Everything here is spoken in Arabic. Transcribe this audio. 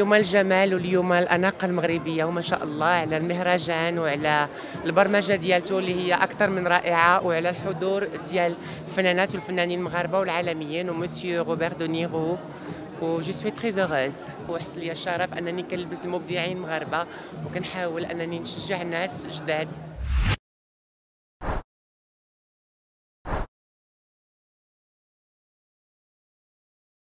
اليوم الجمال واليوم الأناقة المغربية، وما شاء الله على المهرجان وعلى البرمجة ديالته اللي هي أكثر من رائعة، وعلى الحضور ديال الفنانات والفنانين المغاربة والعالميين ومسيو روبرت دونيرو. و جو سوي تري هوريز، وحس لي الشرف انني كنلبس المبدعين المغاربه وكنحاول انني نشجع الناس جداد.